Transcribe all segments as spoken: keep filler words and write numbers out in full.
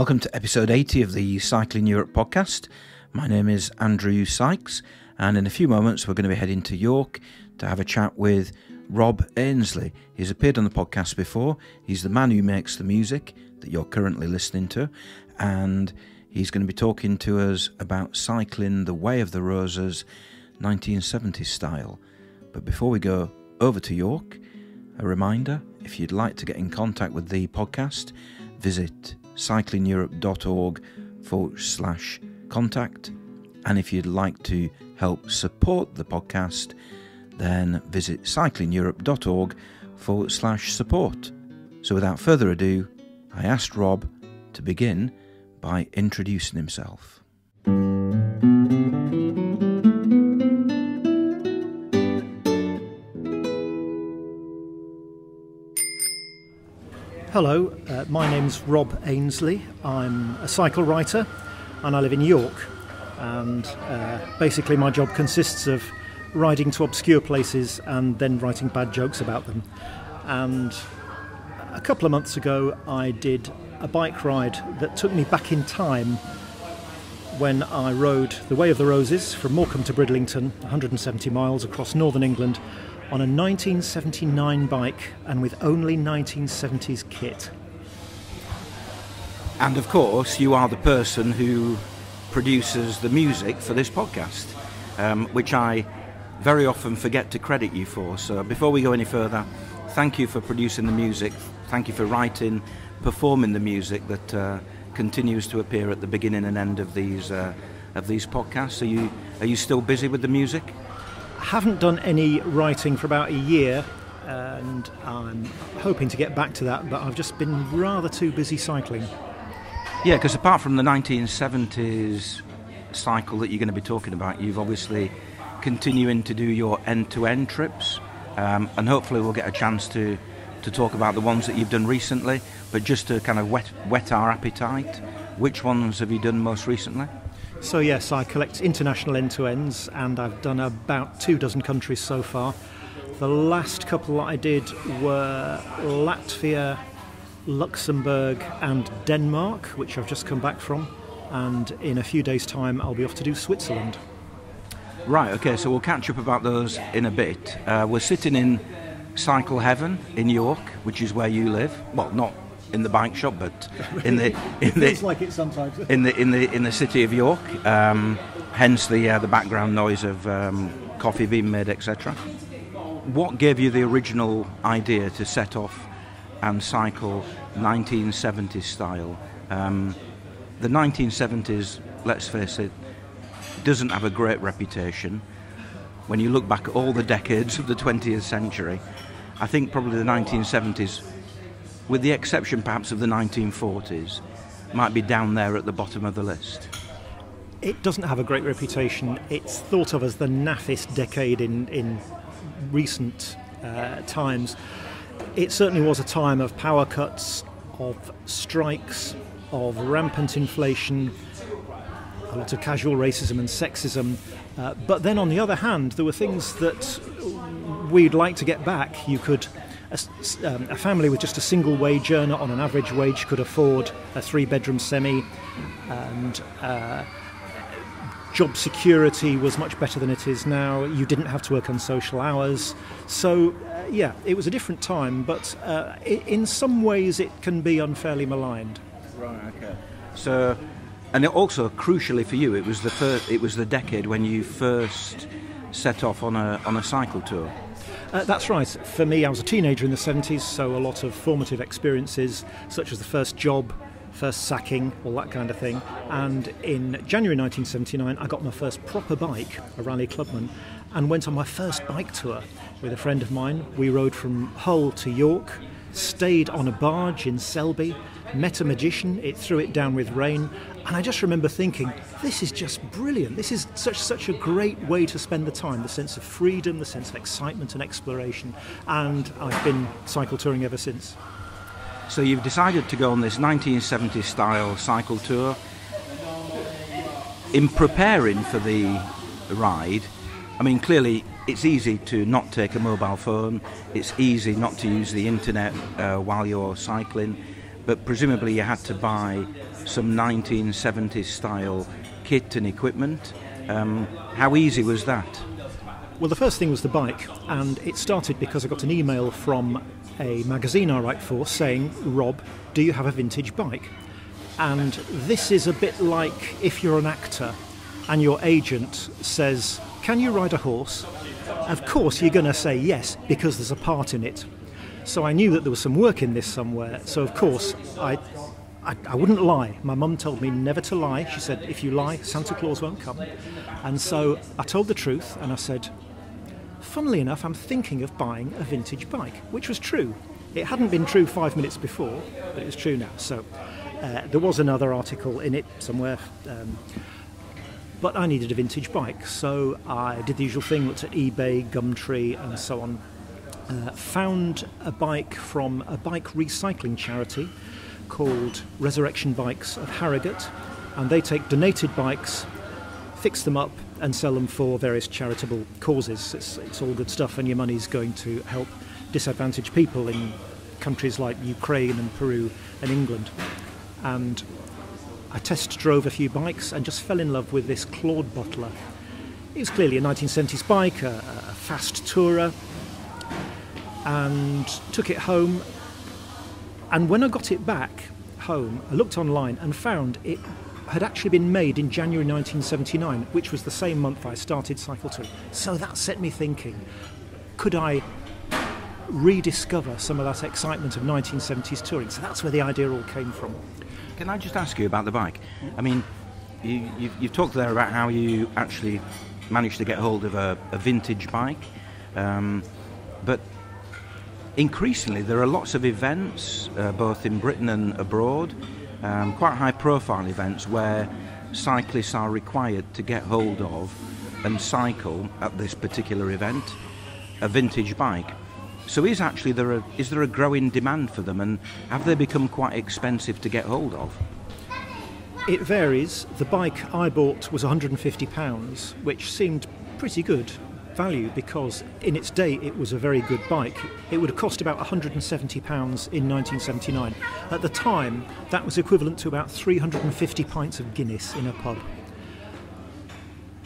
Welcome to episode eighty of the Cycling Europe podcast. My name is Andrew Sykes, and in a few moments we're going to be heading to York to have a chat with Rob Ainsley. He's appeared on the podcast before. He's the man who makes the music that you're currently listening to, and he's going to be talking to us about cycling the Way of the Roses nineteen seventies style. But before we go over to York, a reminder, if you'd like to get in contact with the podcast, visit cycling europe dot org forward slash contact. And if you'd like to help support the podcast, then visit cycling europe dot org forward slash support. So without further ado, I asked Rob to begin by introducing himself. Hello, uh, my name's Rob Ainsley. I'm a cycle writer and I live in York, and uh, basically my job consists of riding to obscure places and then writing bad jokes about them. And a couple of months ago I did a bike ride that took me back in time when I rode the Way of the Roses from Morecambe to Bridlington, one hundred seventy miles across northern England, on a nineteen seventy-nine bike and with only nineteen seventies kit. And of course you are the person who produces the music for this podcast, um, which I very often forget to credit you for. So before we go any further, thank you for producing the music, thank you for writing, performing the music that uh, continues to appear at the beginning and end of these uh, of these podcasts. Are you, are you still busy with the music? I haven't done any writing for about a year, and I'm hoping to get back to that, but I've just been rather too busy cycling. Yeah, because apart from the nineteen seventies cycle that you're going to be talking about, you've obviously continuing to do your end-to-end trips, um, and hopefully we'll get a chance to, to talk about the ones that you've done recently. But just to kind of whet, whet our appetite, which ones have you done most recently? So yes, I collect international end-to-ends, and I've done about two dozen countries so far. The last couple that I did were Latvia, Luxembourg and Denmark, which I've just come back from, and in a few days' time I'll be off to do Switzerland. Right, okay, so we'll catch up about those in a bit. Uh, we're sitting in Cycle Heaven in York, which is where you live. Well, not in the bike shop, but in the in the it's like it sometimes in the in the in the city of York, um, hence the uh, the background noise of um, coffee being made, et cetera. What gave you the original idea to set off and cycle nineteen seventies style? Um, the nineteen seventies, let's face it, doesn't have a great reputation. When you look back at all the decades of the twentieth century, I think probably the nineteen seventies, with the exception perhaps of the nineteen forties, might be down there at the bottom of the list. It doesn't have a great reputation. It's thought of as the naffest decade in, in recent uh, times. It certainly was a time of power cuts, of strikes, of rampant inflation, a lot of casual racism and sexism. Uh, but then on the other hand, there were things that we'd like to get back. You could A, um, a family with just a single wage earner on an average wage could afford a three-bedroom semi, and uh, job security was much better than it is now. You didn't have to work on social hours. So, uh, yeah, it was a different time, but uh, it, in some ways it can be unfairly maligned. Right, okay. So, and it also, crucially for you, it was the first, it was the decade when you first set off on a on a cycle tour. Uh, that's right. For me, I was a teenager in the seventies, so a lot of formative experiences, such as the first job, first sacking, all that kind of thing. And in January nineteen seventy-nine, I got my first proper bike, a Raleigh Clubman, and went on my first bike tour with a friend of mine. We rode from Hull to York, stayed on a barge in Selby, met a magician, it threw it down with rain, and I just remember thinking, this is just brilliant. This is such such a great way to spend the time, the sense of freedom, the sense of excitement and exploration. And I've been cycle touring ever since. So you've decided to go on this nineteen seventies style cycle tour. In preparing for the ride, I mean, clearly it's easy to not take a mobile phone, it's easy not to use the internet uh, while you're cycling. but presumably you had to buy some nineteen seventies style kit and equipment. Um, how easy was that? Well, the first thing was the bike, and it started because I got an email from a magazine I write for saying, "Rob, do you have a vintage bike?" And this is a bit like if you're an actor and your agent says, "Can you ride a horse?" Of course you're going to say yes, because there's a part in it. So I knew that there was some work in this somewhere, so of course I, I, I wouldn't lie. My mum told me never to lie. She said, if you lie, Santa Claus won't come. And so I told the truth, and I said, funnily enough, I'm thinking of buying a vintage bike, which was true. It hadn't been true five minutes before, but it was true now. So uh, there was another article in it somewhere. Um, But I needed a vintage bike, so I did the usual thing, looked at eBay, Gumtree and so on. Uh, found a bike from a bike recycling charity called Resurrection Bikes of Harrogate, and they take donated bikes, fix them up and sell them for various charitable causes. It's, it's all good stuff, and your money's going to help disadvantaged people in countries like Ukraine and Peru and England. And I test drove a few bikes and just fell in love with this Claude Butler. It was clearly a nineteen seventies bike, a, a fast tourer, and took it home. And when I got it back home, I looked online and found it had actually been made in January nineteen seventy-nine, which was the same month I started Cycle Touring. So that set me thinking, could I rediscover some of that excitement of nineteen seventies touring? So that's where the idea all came from. Can I just ask you about the bike? I mean, you, you've, you've talked there about how you actually managed to get hold of a, a vintage bike, um, but increasingly there are lots of events, uh, both in Britain and abroad, um, quite high-profile events where cyclists are required to get hold of and cycle at this particular event a vintage bike. So is actually there a, is there a growing demand for them, and have they become quite expensive to get hold of? It varies. The bike I bought was one hundred and fifty pounds, which seemed pretty good value because in its day it was a very good bike. It would have cost about one hundred and seventy pounds in nineteen seventy-nine. At the time, that was equivalent to about three hundred and fifty pints of Guinness in a pub.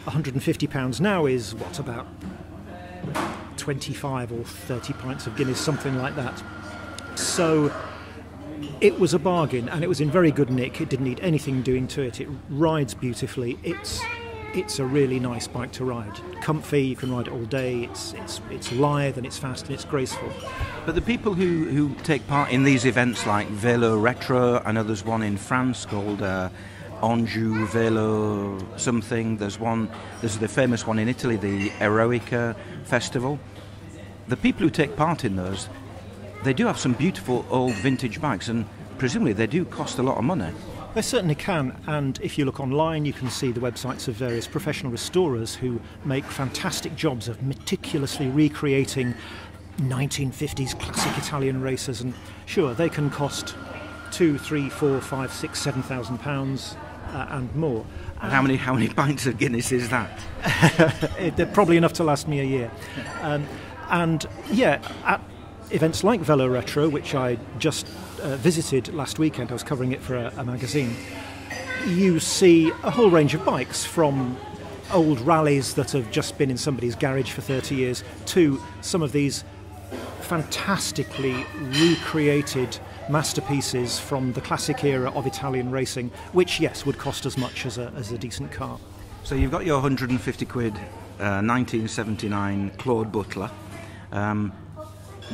one hundred and fifty pounds now is, what, about twenty-five or thirty pints of Guinness, something like that. So it was a bargain, and it was in very good nick. It didn't need anything doing to it. It rides beautifully. It's it's a really nice bike to ride. Comfy, you can ride it all day. It's it's it's lithe and it's fast and it's graceful. But the people who, who take part in these events like Velo Retro, I know there's one in France called uh, Anjou Velo something. There's one. There's the famous one in Italy, the Eroica Festival. The people who take part in those, they do have some beautiful old vintage bikes, and presumably they do cost a lot of money. They certainly can, and if you look online you can see the websites of various professional restorers who make fantastic jobs of meticulously recreating nineteen fifties classic Italian races, and sure, they can cost two, three, four, five, six, seven thousand pounds uh, and more. And how many how many pints of Guinness is that? They're probably enough to last me a year. Um, and yeah, at events like Velo Retro, which I just uh, visited last weekend, I was covering it for a, a magazine, you see a whole range of bikes, from old rallies that have just been in somebody's garage for thirty years to some of these fantastically recreated masterpieces from the classic era of Italian racing, which, yes, would cost as much as a, as a decent car. So you've got your one hundred and fifty quid uh, nineteen seventy-nine Claude Butler. Um,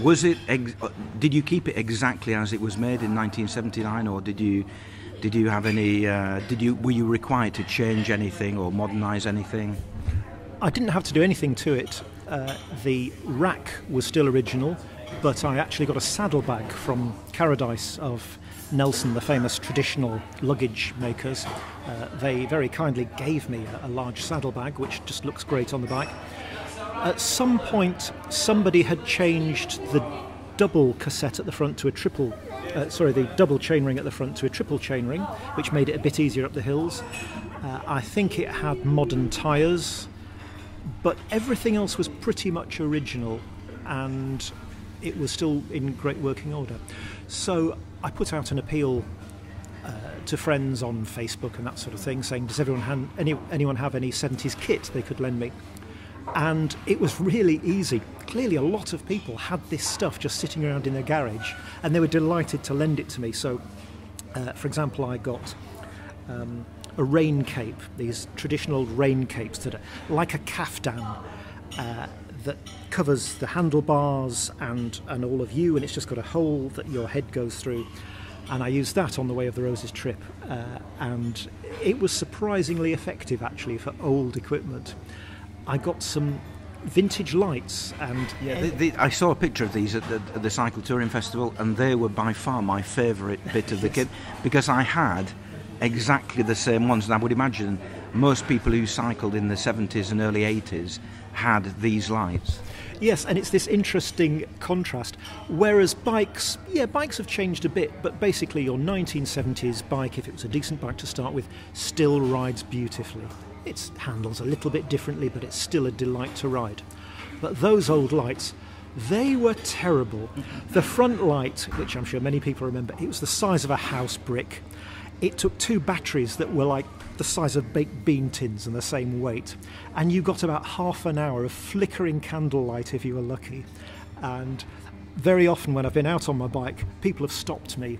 was it? Ex did you keep it exactly as it was made in nineteen seventy-nine, or did you? Did you have any? Uh, did you? Were you required to change anything or modernise anything? I didn't have to do anything to it. Uh, the rack was still original, but I actually got a saddlebag from Caradice of Nelson, the famous traditional luggage makers. Uh, they very kindly gave me a, a large saddlebag, which just looks great on the bike. At some point, somebody had changed the double cassette at the front to a triple, uh, sorry, the double chainring at the front to a triple chainring, which made it a bit easier up the hills. Uh, I think it had modern tyres, but everything else was pretty much original, and it was still in great working order. So I put out an appeal uh, to friends on Facebook and that sort of thing, saying, does everyone hand, any, anyone have any seventies kit they could lend me? And it was really easy. Clearly a lot of people had this stuff just sitting around in their garage, and they were delighted to lend it to me. So, uh, for example, I got um, a rain cape, these traditional rain capes that are like a caftan uh, that covers the handlebars and, and all of you, and it's just got a hole that your head goes through. And I used that on the Way of the Roses trip, uh, and it was surprisingly effective actually for old equipment. I got some vintage lights, and yeah, they, they, I saw a picture of these at the, at the Cycle Touring Festival, and they were by far my favourite bit of the yes. kit, because I had exactly the same ones, and I would imagine most people who cycled in the seventies and early eighties had these lights. Yes, and it's this interesting contrast, whereas bikes, yeah, bikes have changed a bit, but basically your nineteen seventies bike, if it was a decent bike to start with, still rides beautifully. It handles a little bit differently, but it's still a delight to ride. But those old lights, they were terrible. The front light, which I'm sure many people remember, it was the size of a house brick. It took two batteries that were like the size of baked bean tins and the same weight. And you got about half an hour of flickering candlelight if you were lucky. And very often when I've been out on my bike, people have stopped me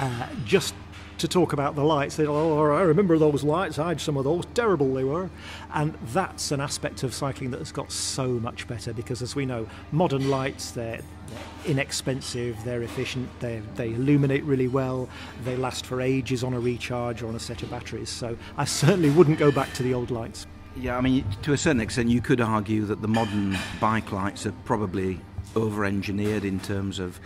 uh, just to talk about the lights. They go, oh, I remember those lights, I had some of those, terrible they were. And that's an aspect of cycling that has got so much better, because as we know, modern lights, they're inexpensive, they're efficient, they, they illuminate really well, they last for ages on a recharge or on a set of batteries. So I certainly wouldn't go back to the old lights. Yeah, I mean, to a certain extent you could argue that the modern bike lights are probably over-engineered in terms of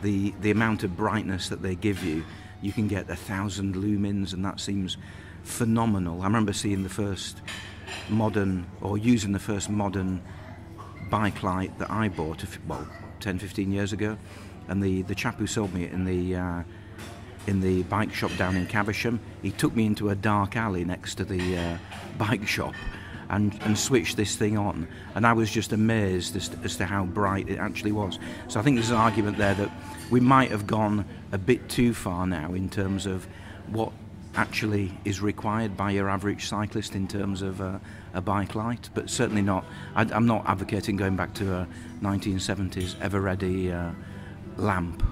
the, the amount of brightness that they give you. You can get a thousand lumens, and that seems phenomenal. I remember seeing the first modern, or using the first modern bike light that I bought, well, ten, fifteen years ago, and the, the chap who sold me it in the, uh, in the bike shop down in Caversham, he took me into a dark alley next to the uh, bike shop and, and switched this thing on, and I was just amazed as to, as to how bright it actually was. So I think there's an argument there that we might have gone a bit too far now in terms of what actually is required by your average cyclist in terms of a, a bike light, but certainly not. I, I'm not advocating going back to a nineteen seventies ever-ready uh, lamp.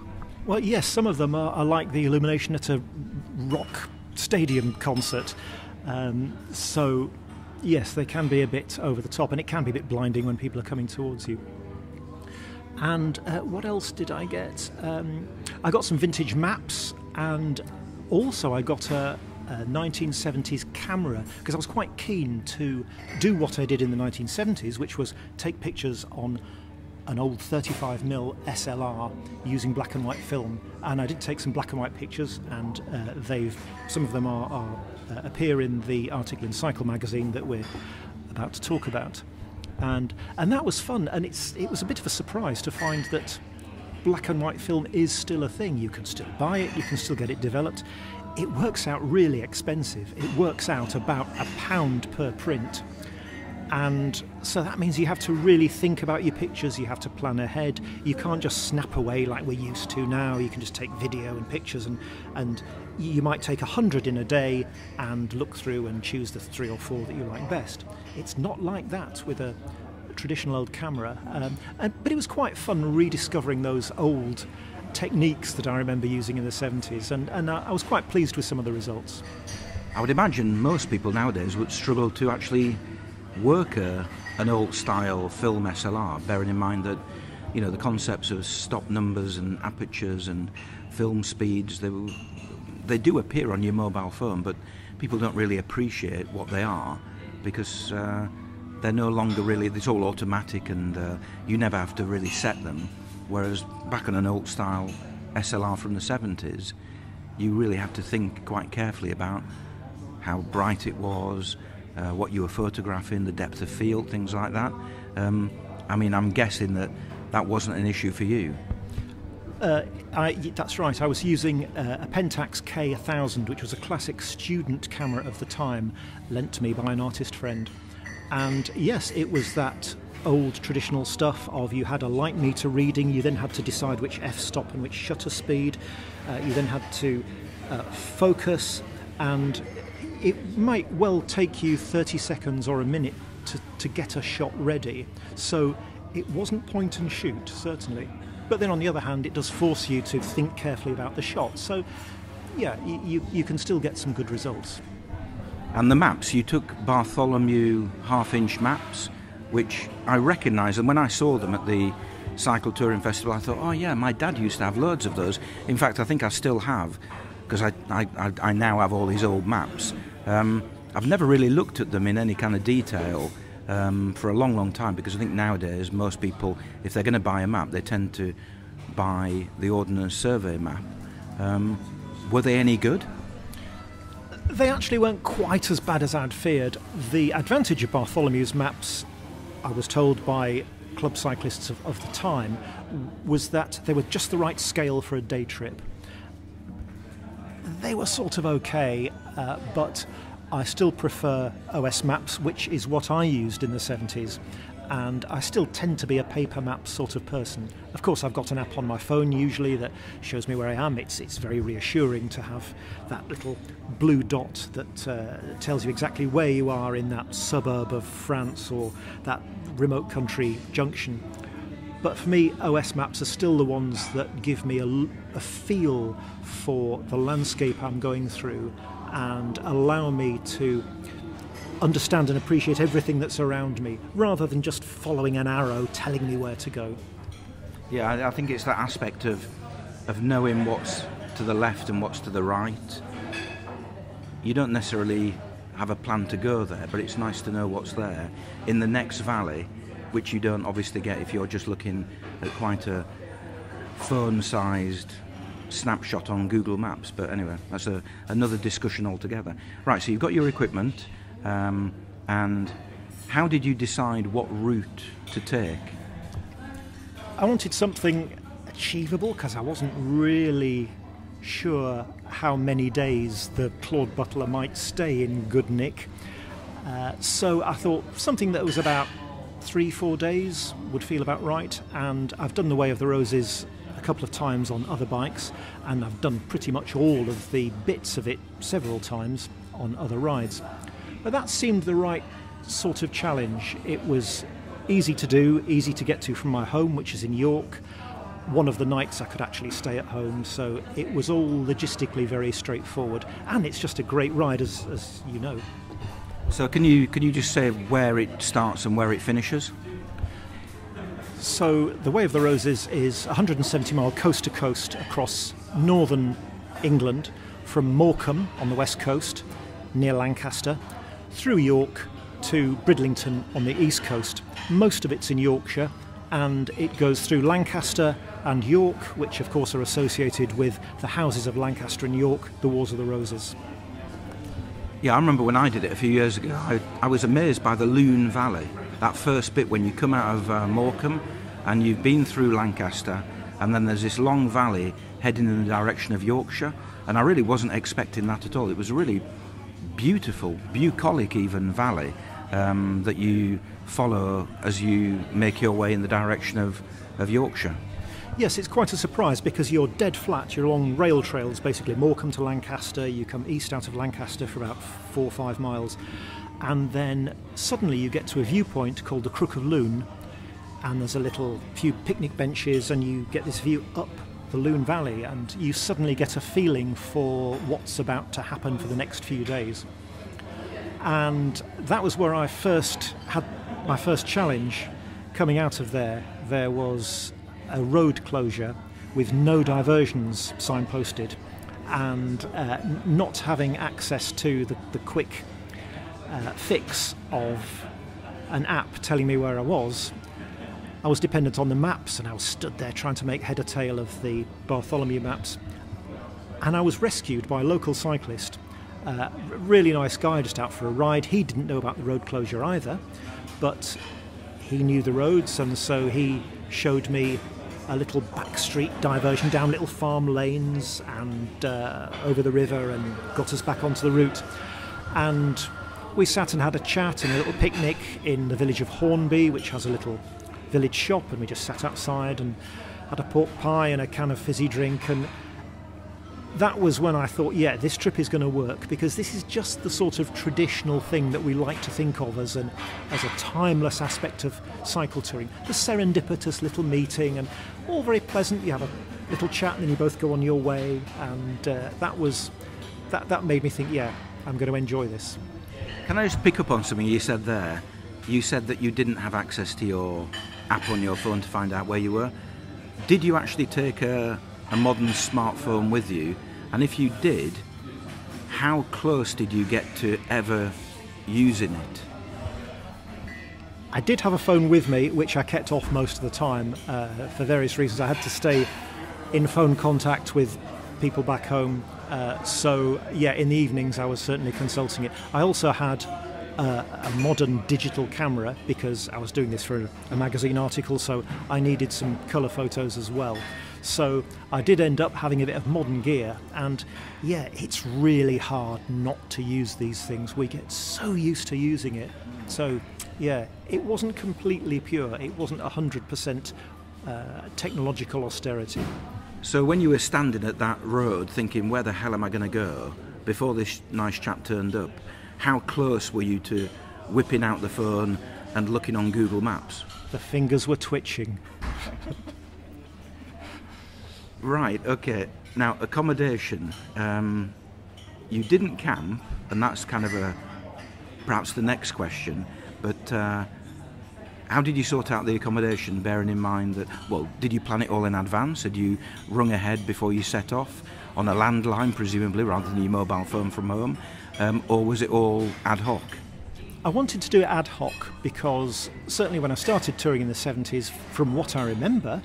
Well, yes, some of them are, are like the illumination at a rock stadium concert. Um, so, yes, they can be a bit over the top, and it can be a bit blinding when people are coming towards you. And uh, what else did I get? Um, I got some vintage maps, and also I got a, a nineteen seventies camera, because I was quite keen to do what I did in the nineteen seventies, which was take pictures on an old thirty-five millimeter S L R using black and white film. And I did take some black and white pictures, and uh, they've some of them are, are uh, appear in the article in Cycle magazine that we're about to talk about. And, and that was fun, and it's, it was a bit of a surprise to find that black and white film is still a thing. You can still buy it, you can still get it developed. It works out really expensive. It works out about a pound per print. And so that means you have to really think about your pictures, you have to plan ahead. You can't just snap away like we're used to now. You can just take video and pictures, and, and you might take a hundred in a day and look through and choose the three or four that you like best. It's not like that with a traditional old camera. Um, and, but it was quite fun rediscovering those old techniques that I remember using in the seventies, and, and I, I was quite pleased with some of the results. I would imagine most people nowadays would struggle to actually work a, an old-style film S L R, bearing in mind that, you know, the concepts of stop numbers and apertures and film speeds, they, will, they do appear on your mobile phone, but people don't really appreciate what they are, because uh, they're no longer really, it's all automatic, and uh, you never have to really set them, whereas back on an old-style S L R from the seventies, you really have to think quite carefully about how bright it was, Uh, what you were photographing, the depth of field, things like that. Um, I mean, I'm guessing that that wasn't an issue for you. Uh, I, that's right. I was using uh, a Pentax K one thousand, which was a classic student camera of the time, lent to me by an artist friend. And yes, it was that old traditional stuff of you had a light meter reading, you then had to decide which f-stop and which shutter speed, uh, you then had to uh, focus, and it might well take you thirty seconds or a minute to, to get a shot ready. So it wasn't point and shoot, certainly. But then on the other hand, it does force you to think carefully about the shot. So yeah, you, you can still get some good results. And the maps, you took Bartholomew half-inch maps, which I recognise, and when I saw them at the Cycle Touring Festival, I thought, oh yeah, my dad used to have loads of those. In fact, I think I still have, because I, I, I now have all his old maps. Um, I've never really looked at them in any kind of detail um, for a long, long time, because I think nowadays most people, if they're going to buy a map, they tend to buy the Ordnance Survey map. Um, were they any good? They actually weren't quite as bad as I'd feared. The advantage of Bartholomew's maps, I was told by club cyclists of, of the time, was that they were just the right scale for a day trip. They were sort of okay, uh, but I still prefer O S maps, which is what I used in the seventies, and I still tend to be a paper map sort of person. Of course, I've got an app on my phone usually that shows me where I am. It's, it's very reassuring to have that little blue dot that uh, tells you exactly where you are in that suburb of France or that remote country junction. But for me, O S maps are still the ones that give me a, a feel for the landscape I'm going through and allow me to understand and appreciate everything that's around me, rather than just following an arrow telling me where to go. Yeah, I, I think it's that aspect of of knowing what's to the left and what's to the right. You don't necessarily have a plan to go there, but it's nice to know what's there in the next valley, which you don't obviously get if you're just looking at quite a phone-sized snapshot on Google Maps. But anyway, that's a, another discussion altogether. Right, so you've got your equipment. Um, and how did you decide what route to take? I wanted something achievable, because I wasn't really sure how many days the Claude Butler might stay in good nick. Uh, so I thought something that was about three, four days would feel about right. And I've done the Way of the Roses a couple of times on other bikes, and I've done pretty much all of the bits of it several times on other rides. But that seemed the right sort of challenge. It was easy to do, easy to get to from my home, which is in York. One of the nights I could actually stay at home, so it was all logistically very straightforward. And it's just a great ride, as, as you know. So can you, can you just say where it starts and where it finishes? So the Way of the Roses is one hundred seventy mile coast to coast across northern England, from Morecambe on the west coast, near Lancaster, through York to Bridlington on the east coast. Most of it's in Yorkshire, and it goes through Lancaster and York, which of course are associated with the houses of Lancaster and York, the Wars of the Roses. Yeah, I remember when I did it a few years ago, I, I was amazed by the Lune Valley, that first bit when you come out of uh, Morecambe and you've been through Lancaster, and then there's this long valley heading in the direction of Yorkshire, and I really wasn't expecting that at all. It was really beautiful, bucolic even, valley um, that you follow as you make your way in the direction of, of Yorkshire. Yes, it's quite a surprise, because you're dead flat, you're along rail trails, basically Morecambe to Lancaster, you come east out of Lancaster for about four or five miles, and then suddenly you get to a viewpoint called the Crook of Lune, and there's a little few picnic benches, and you get this view up the Lune Valley, and you suddenly get a feeling for what's about to happen for the next few days. And that was where I first had my first challenge. Coming out of there, there was a road closure with no diversions signposted, and uh, not having access to the, the quick uh, fix of an app telling me where I was. I was dependent on the maps, and I was stood there trying to make head or tail of the Bartholomew maps. And I was rescued by a local cyclist, uh, really nice guy, just out for a ride. He didn't know about the road closure either, but he knew the roads, and so he showed me a little back street diversion down little farm lanes and uh, over the river, and got us back onto the route. And we sat and had a chat and a little picnic in the village of Hornby, which has a little village shop, and we just sat outside and had a pork pie and a can of fizzy drink. And that was when I thought, yeah, this trip is going to work, because this is just the sort of traditional thing that we like to think of as an as a timeless aspect of cycle touring. The serendipitous little meeting, and all very pleasant. You have a little chat and then you both go on your way, and uh, that was that that made me think, yeah, I'm going to enjoy this. Can I just pick up on something you said there? You said that you didn't have access to your app on your phone to find out where you were. Did you actually take a a modern smartphone with you, and if you did, how close did you get to ever using it? I did have a phone with me, which I kept off most of the time uh, for various reasons. I had to stay in phone contact with people back home, uh, so yeah, in the evenings I was certainly consulting it. I also had Uh, a modern digital camera, because I was doing this for a, a magazine article, so I needed some colour photos as well. So I did end up having a bit of modern gear, and yeah, it's really hard not to use these things. We get so used to using it. So yeah, it wasn't completely pure. It wasn't one hundred percent uh, technological austerity. So when you were standing at that road thinking, where the hell am I going to go, before this nice chap turned up, how close were you to whipping out the phone and looking on Google Maps? The fingers were twitching. Right, okay. Now, accommodation. Um, you didn't camp, and that's kind of a perhaps the next question, but uh, how did you sort out the accommodation, bearing in mind that, well, did you plan it all in advance? Had you rung ahead before you set off on a landline, presumably, rather than your mobile phone from home? Um, or was it all ad hoc? I wanted to do it ad hoc because certainly when I started touring in the seventies, from what I remember,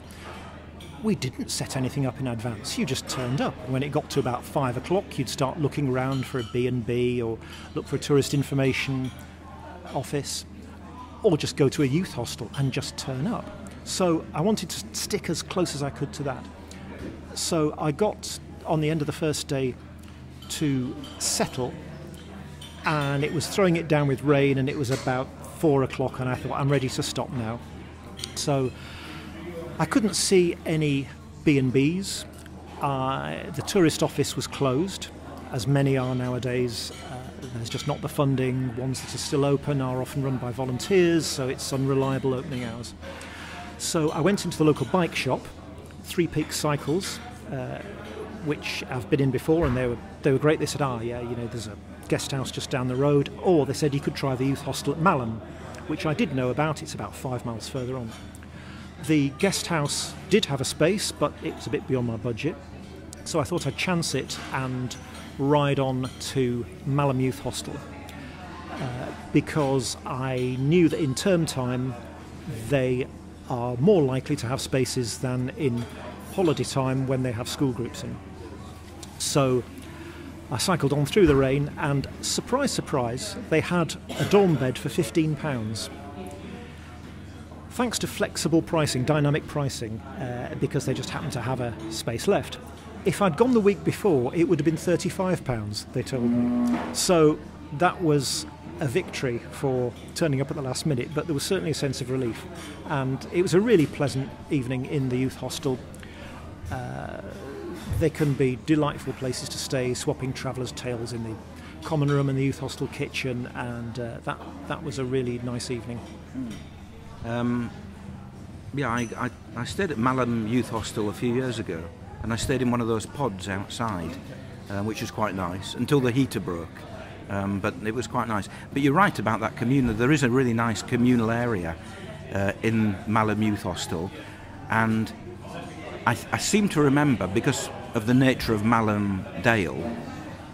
we didn't set anything up in advance. You just turned up. And when it got to about five o'clock, you'd start looking around for a B and B or look for a tourist information office, or just go to a youth hostel and just turn up. So I wanted to stick as close as I could to that. So I got on the end of the first day to Settle, and it was throwing it down with rain, and it was about four o'clock, and I thought, I'm ready to stop now. So I couldn't see any B and Bs. Uh, the tourist office was closed, as many are nowadays. Uh, there's just not the funding. Ones that are still open are often run by volunteers, so it's unreliable opening hours. So I went into the local bike shop, Three Peaks Cycles, uh, which I've been in before, and they were, they were great. They said, ah, yeah, you know, there's a guest house just down the road, or they said you could try the youth hostel at Malham, which I did know about. It's about five miles further on. The guest house did have a space, but it was a bit beyond my budget, so I thought I'd chance it and ride on to Malham Youth Hostel, uh, because I knew that in term time they are more likely to have spaces than in holiday time when they have school groups in. So I cycled on through the rain, and surprise, surprise, they had a dorm bed for fifteen pounds. Thanks to flexible pricing, dynamic pricing, uh, because they just happened to have a space left. If I'd gone the week before, it would have been thirty-five pounds, they told me. So that was a victory for turning up at the last minute, but there was certainly a sense of relief. And it was a really pleasant evening in the youth hostel. Uh, They can be delightful places to stay, swapping travellers' tales in the common room and the youth hostel kitchen, and uh, that that was a really nice evening. Um, yeah, I, I, I stayed at Malham Youth Hostel a few years ago, and I stayed in one of those pods outside, uh, which was quite nice, until the heater broke, um, but it was quite nice. But you're right about that communal. There is a really nice communal area uh, in Malham Youth Hostel, and I, I seem to remember, because of the nature of Malham Dale,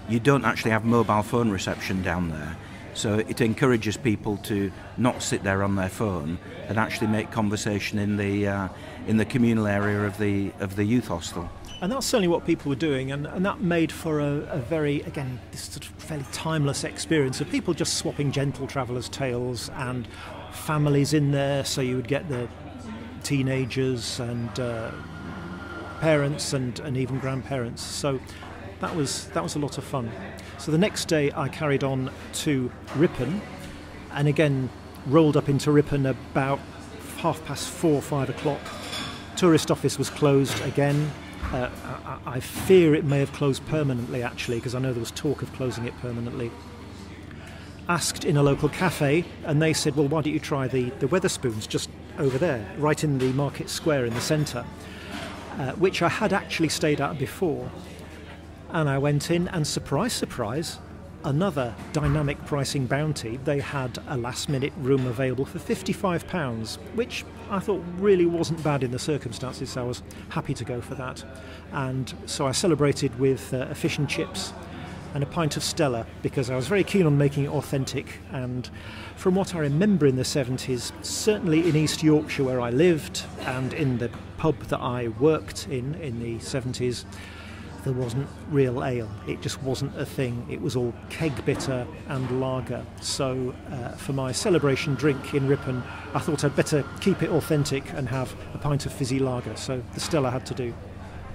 you don't actually have mobile phone reception down there, so it encourages people to not sit there on their phone and actually make conversation in the uh, in the communal area of the of the youth hostel. And that's certainly what people were doing, and, and that made for a, a very, again, this sort of fairly timeless experience of people just swapping gentle travellers' tales, and families in there, so you would get the teenagers and Uh, parents and, and even grandparents. So that was that was a lot of fun. So the next day I carried on to Ripon, and again rolled up into Ripon about half past four, five o'clock. Tourist office was closed again. Uh, I, I fear it may have closed permanently, actually, because I know there was talk of closing it permanently. Asked in a local cafe, and they said, well, why don't you try the, the Wetherspoons just over there, right in the market square in the centre, uh, which I had actually stayed at before. And I went in, and surprise, surprise, another dynamic pricing bounty. They had a last-minute room available for fifty-five pounds, which I thought really wasn't bad in the circumstances, so I was happy to go for that. And so I celebrated with uh, a fish and chips and a pint of Stella, because I was very keen on making it authentic. And from what I remember in the seventies, certainly in East Yorkshire where I lived and in the pub that I worked in in the seventies, there wasn't real ale. It just wasn't a thing. It was all keg bitter and lager. So uh, for my celebration drink in Ripon, I thought I'd better keep it authentic and have a pint of fizzy lager. So the Stella had to do.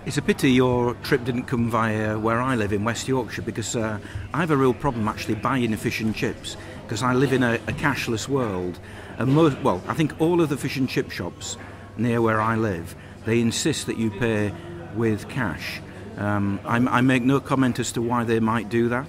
It's a pity your trip didn't come via where I live in West Yorkshire, because uh, I have a real problem actually buying fish and chips, because I live in a, a cashless world, and most, well, I think all of the fish and chip shops near where I live, they insist that you pay with cash. Um, I, I make no comment as to why they might do that.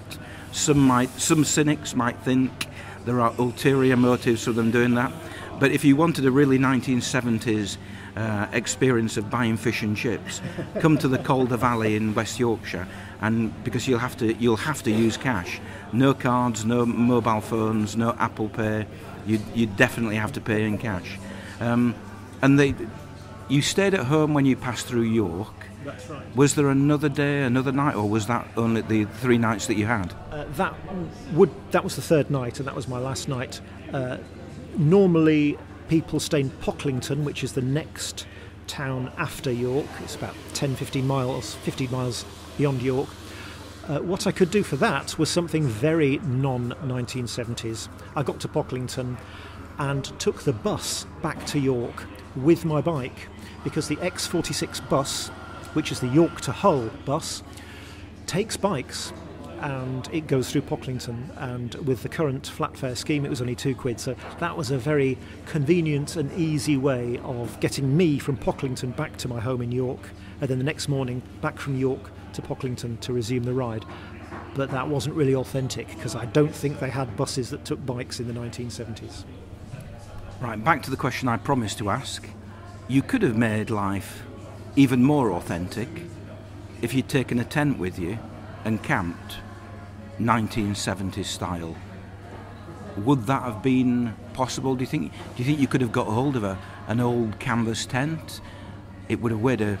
Some might, some cynics might think there are ulterior motives for them doing that, but if you wanted a really nineteen seventies Uh, experience of buying fish and chips, come to the Calder Valley in West Yorkshire, and because you'll have to you'll have to use cash. No cards, no mobile phones, no Apple Pay. You you definitely have to pay in cash. Um, and they, you stayed at home when you passed through York. That's right. Was there another day, another night, or was that only the three nights that you had? Uh, that would that was the third night, and that was my last night. Uh, normally. People stay in Pocklington, which is the next town after York. It's about ten, fifteen miles, fifty miles beyond York. Uh, what I could do for that was something very non nineteen seventies. I got to Pocklington and took the bus back to York with my bike, because the X forty-six bus, which is the York to Hull bus, takes bikes. And it goes through Pocklington, and with the current flat fare scheme it was only two quid, so that was a very convenient and easy way of getting me from Pocklington back to my home in York, and then the next morning back from York to Pocklington to resume the ride. But that wasn't really authentic, because I don't think they had buses that took bikes in the nineteen seventies. Right, back to the question I promised to ask. You could have made life even more authentic if you'd taken a tent with you and camped nineteen seventies style. Would that have been possible, do you think? Do you think you could have got hold of a, an old canvas tent? It would have weighed a,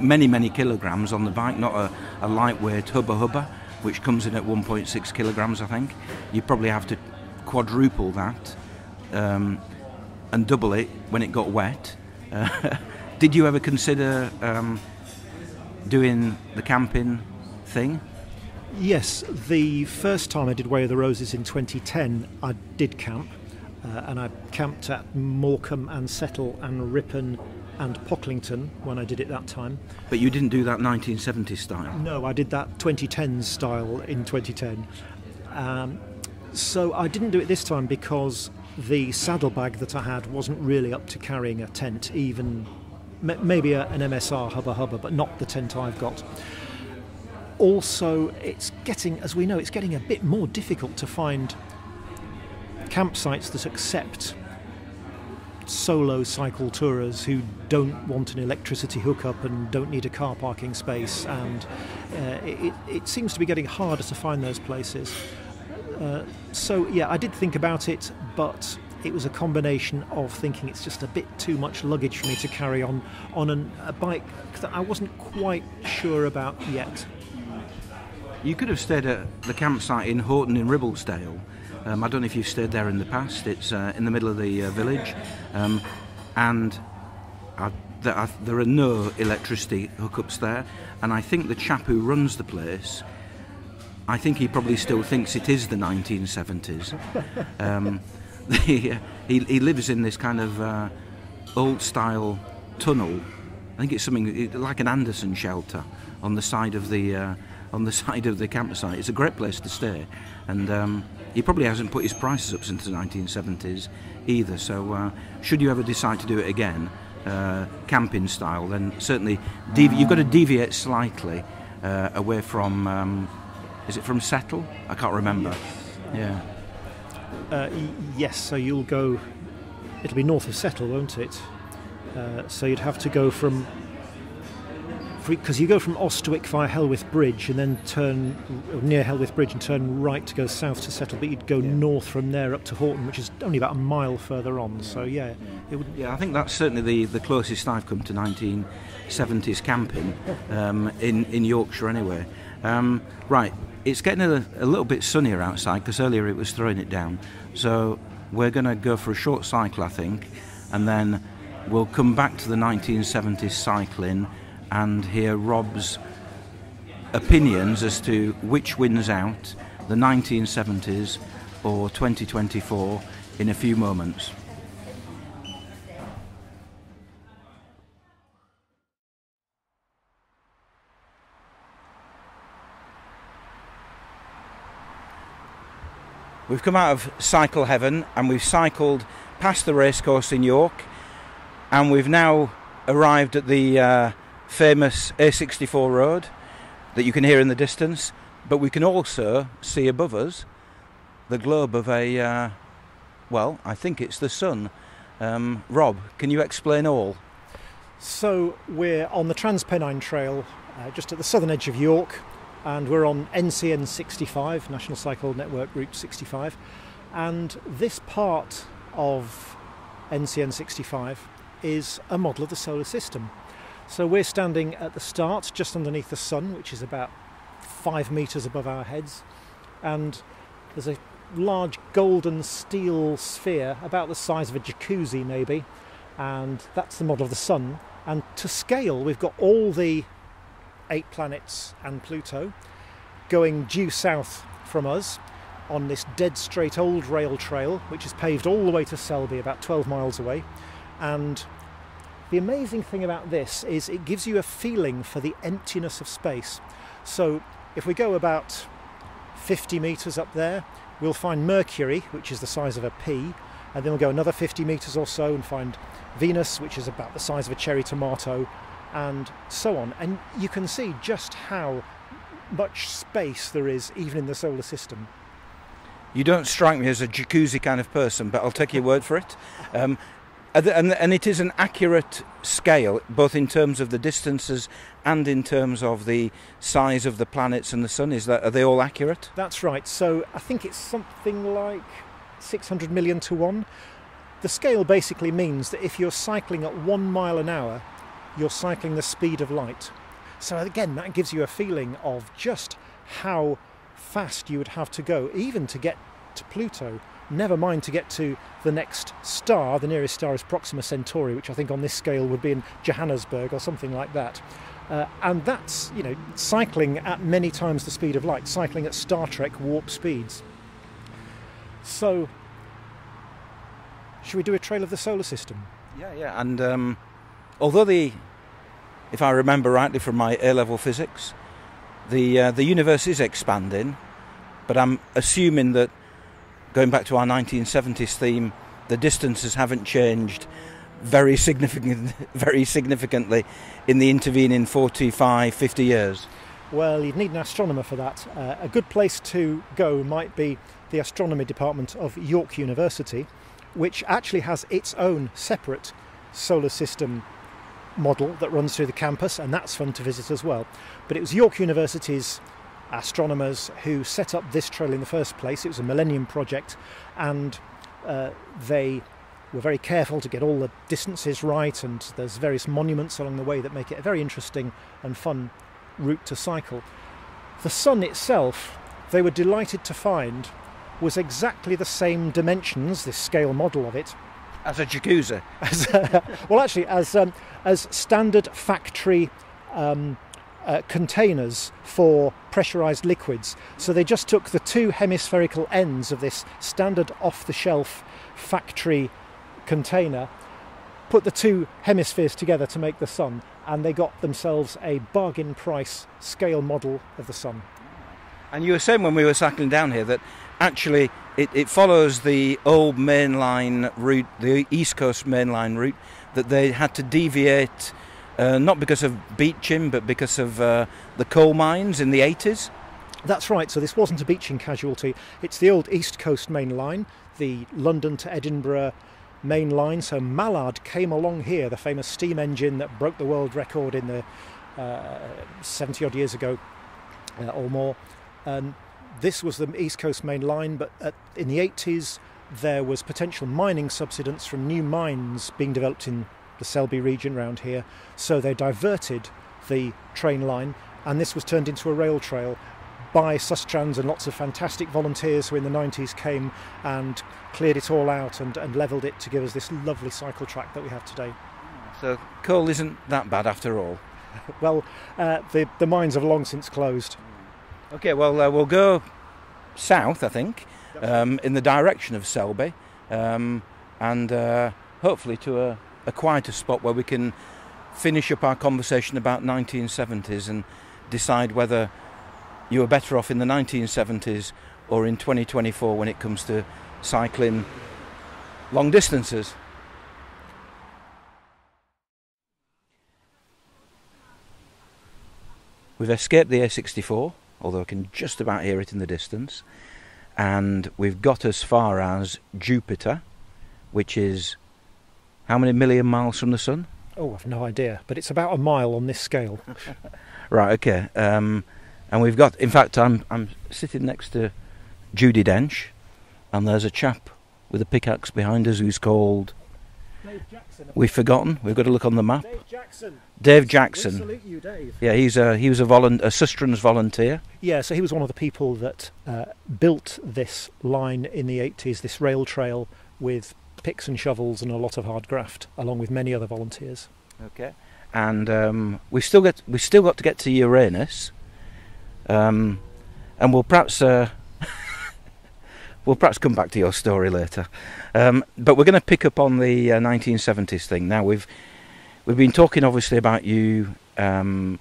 many, many kilograms on the bike, not a, a lightweight hubba hubba, which comes in at one point six kilograms, I think. You probably have to quadruple that um, and double it when it got wet. Uh, did you ever consider um, doing the camping thing? Yes, the first time I did Way of the Roses in twenty ten, I did camp, uh, and I camped at Morecambe and Settle and Ripon and Pocklington when I did it that time. But you didn't do that nineteen seventies style? No, I did that twenty tens style in twenty ten. Um, so I didn't do it this time because the saddlebag that I had wasn't really up to carrying a tent, even maybe a, an M S R hubba hubba, but not the tent I've got. Also, it's getting, as we know, it's getting a bit more difficult to find campsites that accept solo cycle tourers who don't want an electricity hookup and don't need a car parking space, and uh, it, it seems to be getting harder to find those places. Uh, so yeah, I did think about it, but it was a combination of thinking it's just a bit too much luggage for me to carry on, on an, a bike that I wasn't quite sure about yet. You could have stayed at the campsite in Horton in Ribblesdale. Um, I don't know if you've stayed there in the past. It's uh, in the middle of the uh, village, um, and I, the, I, there are no electricity hookups there. And I think the chap who runs the place, I think he probably still thinks it is the nineteen seventies. Um, the, uh, he, he lives in this kind of uh, old-style tunnel. I think it's something like an Anderson shelter on the side of the... Uh, on the side of the campsite. It's a great place to stay, and um, he probably hasn't put his prices up since the nineteen seventies either, so uh, should you ever decide to do it again, uh, camping style, then certainly devi- you've got to deviate slightly uh, away from, um, is it from Settle? I can't remember. Yeah. Uh, yes, so you'll go, it'll be north of Settle, won't it? Uh, so you'd have to go from, because you go from Ostwick via Hellworth Bridge and then turn near Hellworth Bridge and turn right to go south to Settle, but you'd go yeah. north from there up to Horton, which is only about a mile further on. Yeah. So yeah, it would. Yeah, I think that's certainly the, the closest I've come to nineteen seventies camping um, in in Yorkshire anyway. Um, right, it's getting a, a little bit sunnier outside because earlier it was throwing it down. So we're going to go for a short cycle, I think, and then we'll come back to the nineteen seventies cycling and hear Rob's opinions as to which wins out, the nineteen seventies or twenty twenty-four, in a few moments. We've come out of Cycle Heaven and we've cycled past the racecourse in York, and we've now arrived at the uh, famous A sixty-four road that you can hear in the distance, but we can also see above us the globe of a, uh, well, I think it's the sun. Um, Rob, can you explain all? So we're on the Trans Pennine Trail, uh, just at the southern edge of York, and we're on N C N sixty-five, National Cycle Network Route sixty-five, and this part of N C N sixty-five is a model of the solar system. So we're standing at the start, just underneath the sun, which is about five metres above our heads, and there's a large golden steel sphere, about the size of a jacuzzi maybe, and that's the model of the sun. And to scale, we've got all the eight planets and Pluto going due south from us on this dead straight old rail trail, which is paved all the way to Selby, about twelve miles away. And the amazing thing about this is it gives you a feeling for the emptiness of space. So if we go about fifty metres up there, we'll find Mercury, which is the size of a pea, and then we'll go another fifty metres or so and find Venus, which is about the size of a cherry tomato, and so on. And you can see just how much space there is even in the solar system. You don't strike me as a jacuzzi kind of person, but I'll take your word for it. Um, and, and it is an accurate scale, both in terms of the distances and in terms of the size of the planets and the sun. Is that, are they all accurate? That's right. So I think it's something like six hundred million to one. The scale basically means that if you're cycling at one mile an hour, you're cycling the speed of light. So again, that gives you a feeling of just how fast you would have to go, even to get to Pluto, never mind to get to the next star. The nearest star is Proxima Centauri, which I think on this scale would be in Johannesburg or something like that. Uh, and that's, you know, cycling at many times the speed of light, cycling at Star Trek warp speeds. So, should we do a trail of the solar system? Yeah, yeah, and um, although the, if I remember rightly from my A-level physics, the uh, the universe is expanding, but I'm assuming that, going back to our nineteen seventies theme, the distances haven't changed very significant, very significantly in the intervening forty-five, fifty years. Well, you'd need an astronomer for that. Uh, a good place to go might be the astronomy department of York University, which actually has its own separate solar system model that runs through the campus, and that's fun to visit as well. But it was York University's astronomers who set up this trail in the first place. It was a millennium project, and uh, they were very careful to get all the distances right, and there's various monuments along the way that make it a very interesting and fun route to cycle. The sun itself, they were delighted to find, was exactly the same dimensions, this scale model of it, as a jacuzzi. As a, well, actually, as um, as standard factory um, uh, containers for pressurised liquids. So they just took the two hemispherical ends of this standard off-the-shelf factory container, put the two hemispheres together to make the sun, and they got themselves a bargain price scale model of the sun. And you were saying when we were cycling down here that actually it, it follows the old main line route, the East Coast Main Line route, that they had to deviate uh, not because of beaching but because of uh, the coal mines in the eighties. That's right, so this wasn't a beaching casualty. It's the old East Coast Main Line, the London to Edinburgh Main Line. So Mallard came along here, the famous steam engine that broke the world record in the uh, seventy odd years ago uh, or more. Um, this was the East Coast Main Line, but at, in the eighties there was potential mining subsidence from new mines being developed in the Selby region round here, so they diverted the train line and this was turned into a rail trail by Sustrans and lots of fantastic volunteers who in the nineties came and cleared it all out and, and levelled it to give us this lovely cycle track that we have today. So coal isn't that bad after all? Well, uh, the, the mines have long since closed. Okay, well, uh, we'll go south, I think, um, in the direction of Selby, um, and uh, hopefully to a, a quieter spot where we can finish up our conversation about nineteen seventies and decide whether you were better off in the nineteen seventies or in twenty twenty-four when it comes to cycling long distances. We've escaped the A sixty-four. Although I can just about hear it in the distance, and we've got as far as Jupiter, which is how many million miles from the sun? Oh, I've no idea, but it's about a mile on this scale. Right, okay. Um, and we've got, in fact, I'm, I'm sitting next to Judy Dench, and there's a chap with a pickaxe behind us who's called... Dave Jackson. We've forgotten. We've got to look on the map. Dave Jackson. Dave Jackson. We salute you, Dave. Yeah, he's a, he was a, volu- a Sustrans volunteer. Yeah, so he was one of the people that uh, built this line in the eighties, this rail trail with picks and shovels and a lot of hard graft, along with many other volunteers. Okay. And um, we still get we still got to get to Uranus, um, and we'll perhaps. Uh, We'll perhaps come back to your story later, um, but we're going to pick up on the uh, nineteen seventies thing. Now we've we've been talking obviously about you um,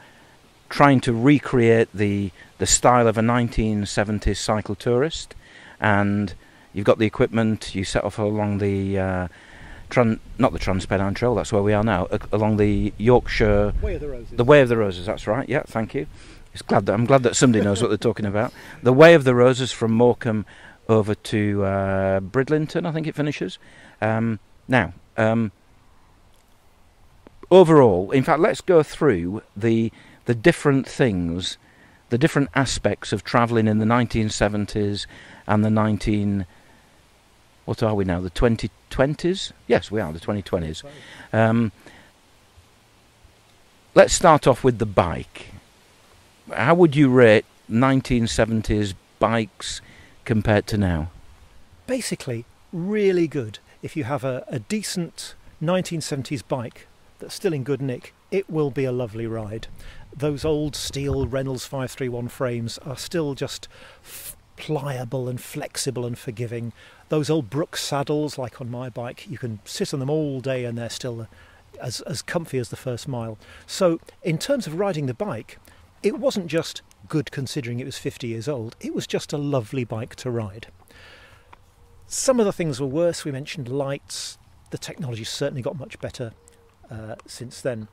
trying to recreate the the style of a nineteen seventies cycle tourist, and you've got the equipment. You set off along the uh, tran not the Trans Pennine Trail. That's where we are now, uh, along the Yorkshire Way of the Roses. The Way of the Roses. That's right. Yeah, thank you. It's glad that I'm glad that somebody knows what they're talking about. The Way of the Roses from Morecambe over to uh, Bridlington, I think it finishes. Um, now, um, overall, in fact, let's go through the the different things, the different aspects of travelling in the nineteen seventies and the nineteen... What are we now, the twenty twenties? Yes, we are, the twenty twenties. Um, let's start off with the bike. How would you rate nineteen seventies bikes compared to now? Basically, really good. If you have a, a decent nineteen seventies bike that's still in good nick, it will be a lovely ride. Those old steel Reynolds five three one frames are still just pliable and flexible and forgiving. Those old Brooks saddles, like on my bike, you can sit on them all day and they're still as, as comfy as the first mile. So in terms of riding the bike, it wasn't just good considering it was fifty years old, it was just a lovely bike to ride. Some of the things were worse. We mentioned lights. The technology certainly got much better uh, since then.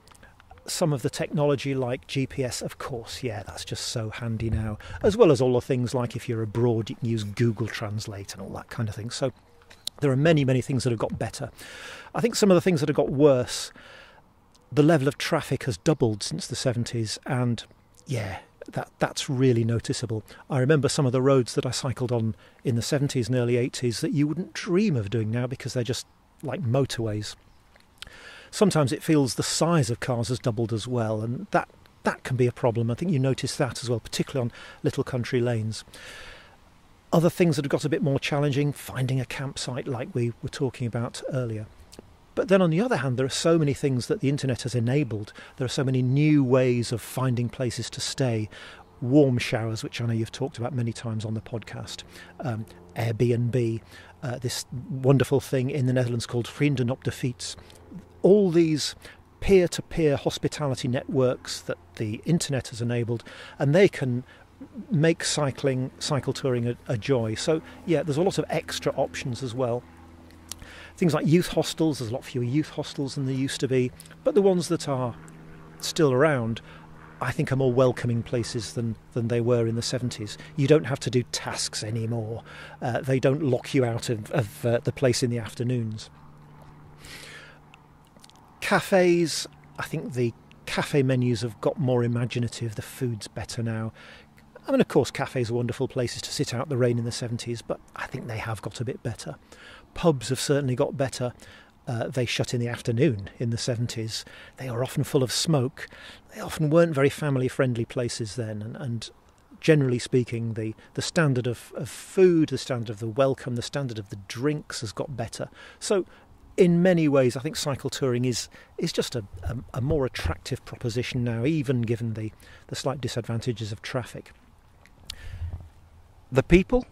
Some of the technology like G P S, of course, yeah, that's just so handy now, as well as all the things like if you're abroad you can use Google Translate and all that kind of thing. So there are many, many things that have got better. I think some of the things that have got worse, the level of traffic has doubled since the seventies, and yeah, That, that's really noticeable. I remember some of the roads that I cycled on in the seventies and early eighties that you wouldn't dream of doing now because they're just like motorways. Sometimes it feels the size of cars has doubled as well, and that, that can be a problem. I think you notice that as well, particularly on little country lanes. Other things that have got a bit more challenging, finding a campsite like we were talking about earlier. But then on the other hand, there are so many things that the internet has enabled. There are so many new ways of finding places to stay. Warm showers, which I know you've talked about many times on the podcast. Um, Airbnb, uh, this wonderful thing in the Netherlands called vrienden op de fiets. all these peer-to-peer hospitality networks that the internet has enabled, and they can make cycling, cycle touring a, a joy. So yeah, there's a lot of extra options as well. Things like youth hostels, there's a lot fewer youth hostels than there used to be, but the ones that are still around I think are more welcoming places than, than they were in the seventies. You don't have to do tasks anymore. Uh, they don't lock you out of, of uh, the place in the afternoons. Cafes, I think the cafe menus have got more imaginative, the food's better now. I mean, of course, cafes are wonderful places to sit out the rain in the seventies, but I think they have got a bit better. Pubs have certainly got better. Uh, they shut in the afternoon in the seventies. They are often full of smoke. They often weren't very family-friendly places then, and, and generally speaking, the, the standard of, of food, the standard of the welcome, the standard of the drinks has got better. So in many ways, I think cycle touring is, is just a, a, a more attractive proposition now, even given the, the slight disadvantages of traffic. The people,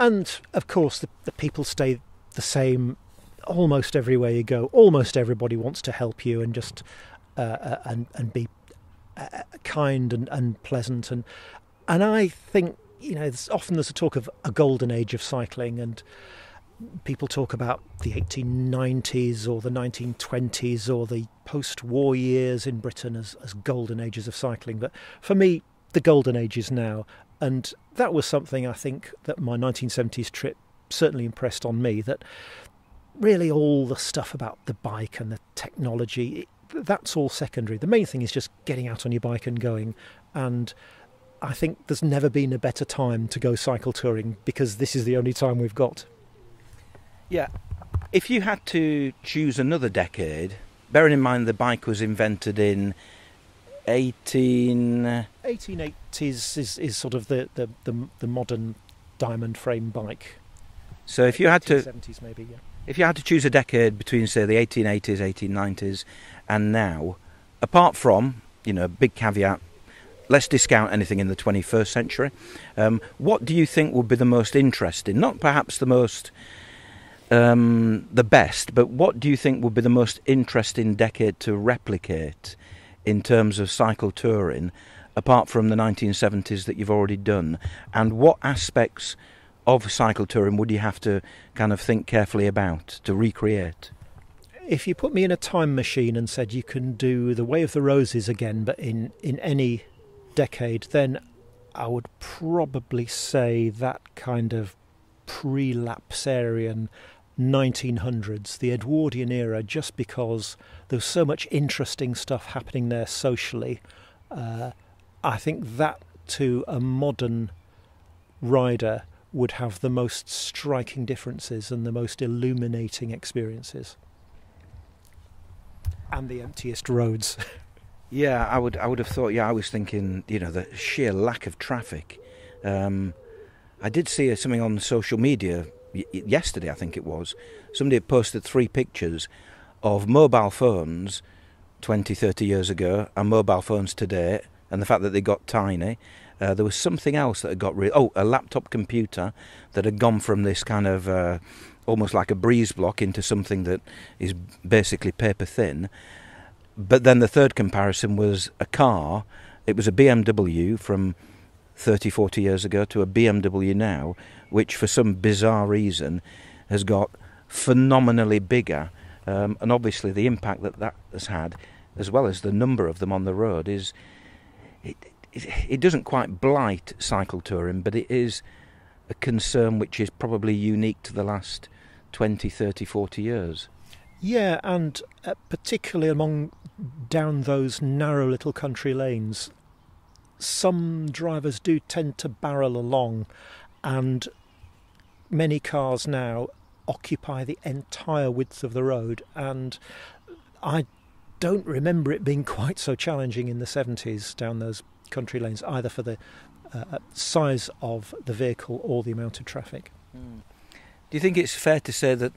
and of course the, the people stay the same almost everywhere you go. Almost everybody wants to help you and just uh, and and be uh, kind and, and pleasant, and and I think, you know, there's often there's a talk of a golden age of cycling, and people talk about the eighteen nineties or the nineteen twenties or the post-war years in Britain as, as golden ages of cycling, but for me the golden age is now, and that was something I think that my nineteen seventies trip certainly impressed on me, that really all the stuff about the bike and the technology, it, that's all secondary. The main thing is just getting out on your bike and going, and I think there's never been a better time to go cycle touring, because this is the only time we've got. Yeah, if you had to choose another decade, bearing in mind the bike was invented in eighteen eighteen eighties is, is sort of the, the, the, the modern diamond frame bike. So if you had to seventies maybe, yeah. If you had to choose a decade between, say, the eighteen eighties, eighteen nineties and now, apart from, you know, big caveat, let's discount anything in the twenty-first century, um, what do you think would be the most interesting? Not perhaps the most um, the best, but what do you think would be the most interesting decade to replicate in terms of cycle touring, apart from the nineteen seventies that you've already done? And what aspects of cycle touring would you have to kind of think carefully about to recreate? If you put me in a time machine and said you can do the Way of the Roses again, but in, in any decade, then I would probably say that kind of pre-lapsarian nineteen hundreds, the Edwardian era, just because there's so much interesting stuff happening there socially. Uh, I think that to a modern rider would have the most striking differences and the most illuminating experiences. And the emptiest roads. Yeah, I would, I would have thought, yeah, I was thinking, you know, the sheer lack of traffic. Um, I did see something on social media yesterday, I think it was, somebody had posted three pictures of mobile phones twenty, thirty years ago and mobile phones today, and the fact that they got tiny. Uh, there was something else that had got re- oh, a laptop computer that had gone from this kind of uh, almost like a breeze block into something that is basically paper thin. But then the third comparison was a car. It was a B M W from thirty, forty years ago to a B M W now, which for some bizarre reason has got phenomenally bigger, um, and obviously the impact that that has had, as well as the number of them on the road, is it, it, it doesn't quite blight cycle touring, but it is a concern which is probably unique to the last twenty, thirty, forty years. Yeah, and uh, particularly among down those narrow little country lanes, some drivers do tend to barrel along, and many cars now occupy the entire width of the road, and I don't remember it being quite so challenging in the seventies down those country lanes, either for the uh, size of the vehicle or the amount of traffic. Mm. Do you think it's fair to say that,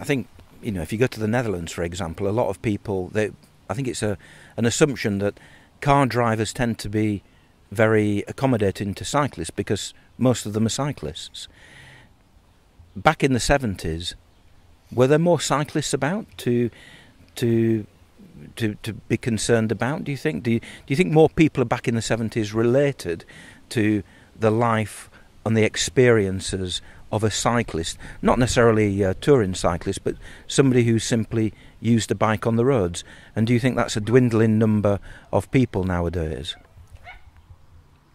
I think, you know, if you go to the Netherlands, for example, a lot of people, they, I think it's a, an assumption that car drivers tend to be very accommodating to cyclists because most of them are cyclists. Back in the seventies, Were there more cyclists about to to to to be concerned about, do you think? Do you, do you think more people back in the seventies related to the life and the experiences of a cyclist, not necessarily a touring cyclist, but somebody who simply used a bike on the roads? And do you think that's a dwindling number of people nowadays?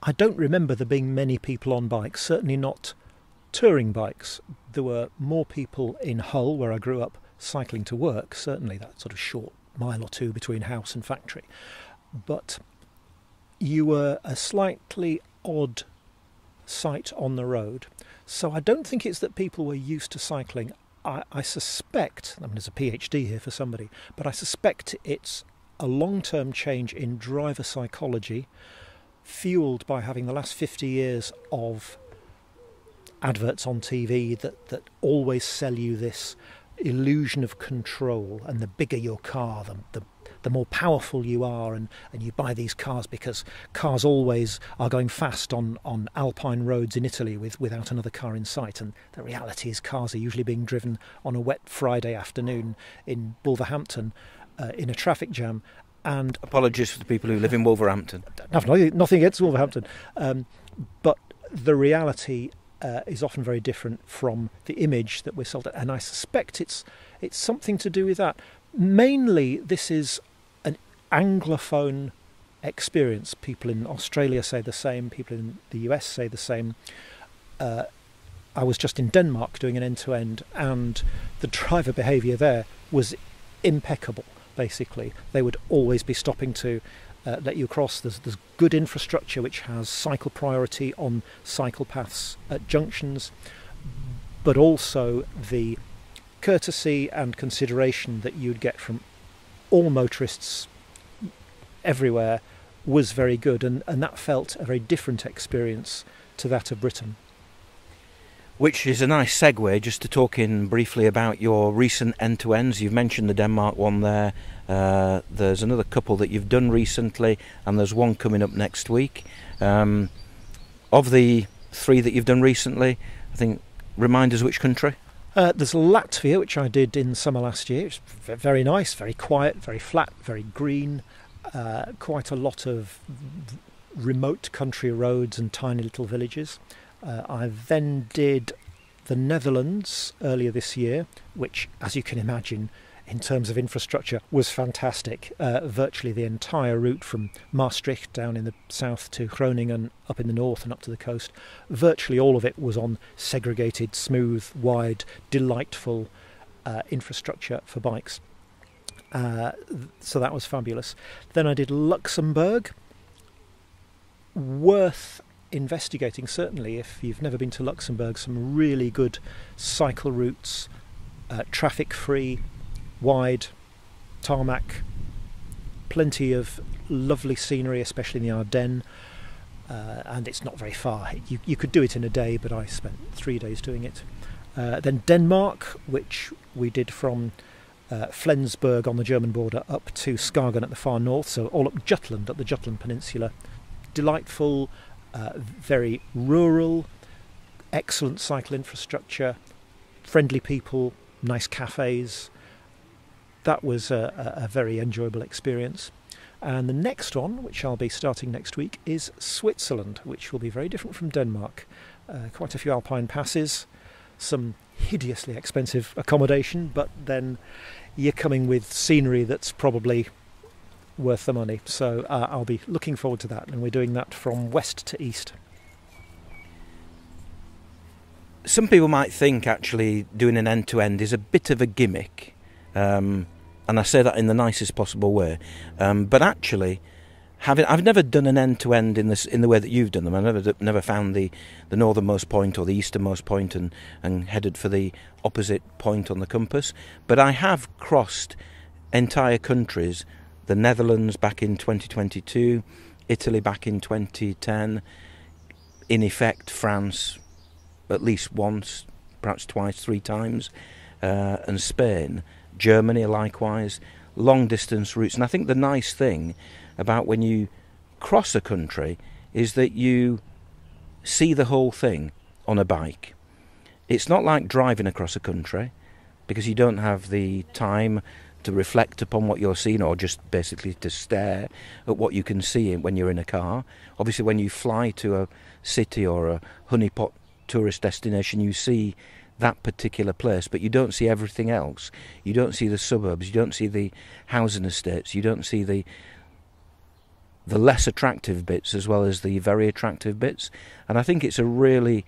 I don't remember there being many people on bikes, certainly not touring bikes. There were more people in Hull, where I grew up, cycling to work, certainly that sort of short mile or two between house and factory. But you were a slightly odd sight on the road. So I don't think it's that people were used to cycling. I, I suspect, I mean, there's a PhD here for somebody, but I suspect it's a long-term change in driver psychology, fuelled by having the last fifty years of adverts on T V that, that always sell you this illusion of control, and the bigger your car, the, the, the more powerful you are, and, and you buy these cars because cars always are going fast on, on alpine roads in Italy with, without another car in sight. And the reality is cars are usually being driven on a wet Friday afternoon in Wolverhampton uh, in a traffic jam. And apologies for the people who live in Wolverhampton. Nothing, nothing against Wolverhampton. Um, but the reality Uh, is often very different from the image that we're sold, and I suspect it's it's something to do with that. Mainly, this is an Anglophone experience. People in Australia say the same. People in the U S say the same. Uh, I was just in Denmark doing an end-to-end, and the driver behaviour there was impeccable. Basically, they would always be stopping to uh, let you cross. There's, there's good infrastructure which has cycle priority on cycle paths at junctions, but also the courtesy and consideration that you'd get from all motorists everywhere was very good, and, and that felt a very different experience to that of Britain. Which is a nice segue just to talk in briefly about your recent end-to-ends. You've mentioned the Denmark one there. Uh, there's another couple that you've done recently, and there's one coming up next week. Um, of the three that you've done recently, I think, remind us which country? Uh, there's Latvia, which I did in summer last year. It's very nice, very quiet, very flat, very green. Uh, quite a lot of remote country roads and tiny little villages. Uh, I then did the Netherlands earlier this year, which, as you can imagine, in terms of infrastructure, was fantastic. Uh, virtually the entire route from Maastricht down in the south to Groningen, up in the north and up to the coast, virtually all of it was on segregated, smooth, wide, delightful uh, infrastructure for bikes. Uh, so that was fabulous. Then I did Luxembourg. Worth investigating, certainly if you've never been to Luxembourg. Some really good cycle routes, uh, traffic free, wide, tarmac, plenty of lovely scenery, especially in the Ardennes, uh, and it's not very far. You, you could do it in a day, but I spent three days doing it. Uh, then Denmark, which we did from uh, Flensburg on the German border up to Skagen at the far north, so all up Jutland, up the Jutland Peninsula. Delightful, Uh, very rural, excellent cycle infrastructure, friendly people, nice cafes. That was a, a very enjoyable experience. And the next one, which I'll be starting next week, is Switzerland, which will be very different from Denmark. Uh, quite a few alpine passes, some hideously expensive accommodation, but then you're coming with scenery that's probably worth the money. So uh, I'll be looking forward to that, and we're doing that from west to east. Some people might think actually doing an end-to-end is a bit of a gimmick, um, and I say that in the nicest possible way, um, but actually having, I've never done an end-to-end in this in the way that you've done them. I've never never found the, the northernmost point or the easternmost point and, and headed for the opposite point on the compass, but I have crossed entire countries. The Netherlands back in twenty twenty-two, Italy back in twenty ten, in effect France at least once, perhaps twice, three times, uh, and Spain, Germany likewise, long distance routes. And I think the nice thing about when you cross a country is that you see the whole thing on a bike. It's not like driving across a country because you don't have the time to reflect upon what you're seeing, or just basically to stare at what you can see when you're in a car. Obviously, when you fly to a city or a honeypot tourist destination, you see that particular place, but you don't see everything else. You don't see the suburbs, you don't see the housing estates, you don't see the the less attractive bits as well as the very attractive bits. And I think it's a really,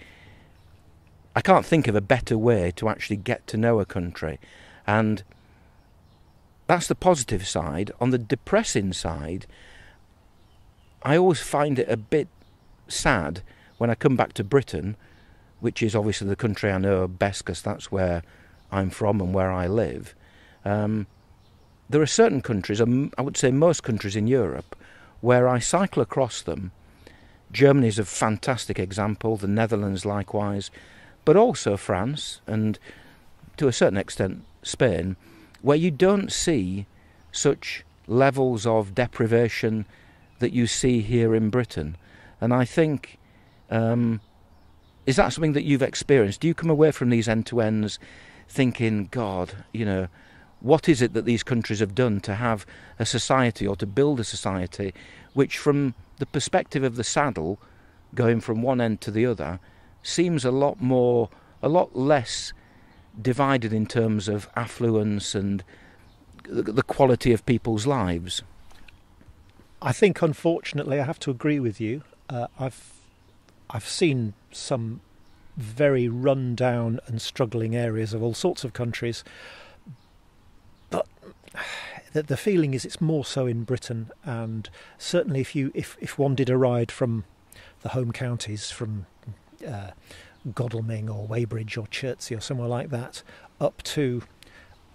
I can't think of a better way to actually get to know a country. And that's the positive side. On the depressing side, I always find it a bit sad when I come back to Britain, which is obviously the country I know best because that's where I'm from and where I live. Um, there are certain countries, um, I would say most countries in Europe, where I cycle across them. Germany is a fantastic example, the Netherlands likewise, but also France and, to a certain extent, Spain, where you don't see such levels of deprivation that you see here in Britain. And I think, um, is that something that you've experienced? Do you come away from these end-to-ends thinking, God, you know, what is it that these countries have done to have a society, or to build a society, which from the perspective of the saddle, going from one end to the other, seems a lot more, a lot less divided in terms of affluence and the quality of people's lives? I think, unfortunately, I have to agree with you. Uh, I've I've seen some very run-down and struggling areas of all sorts of countries, but the, the feeling is it's more so in Britain. And certainly, if you if if one did a ride from the home counties, from uh, Godalming or Weybridge or Chertsey or somewhere like that, up to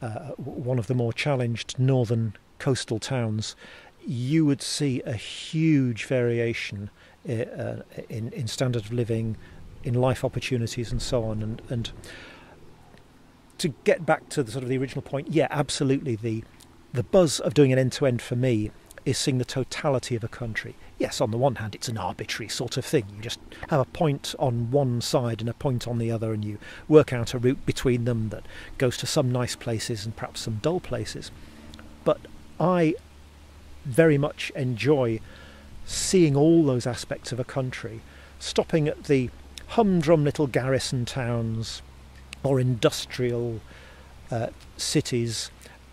uh, one of the more challenged northern coastal towns, you would see a huge variation in, uh, in, in standard of living, in life opportunities and so on. And, and to get back to the sort of the original point, yeah, absolutely, the, the buzz of doing an end-to-end for me is seeing the totality of a country. Yes, on the one hand, it's an arbitrary sort of thing. You just have a point on one side and a point on the other, and you work out a route between them that goes to some nice places and perhaps some dull places. But I very much enjoy seeing all those aspects of a country, stopping at the humdrum little garrison towns or industrial uh, cities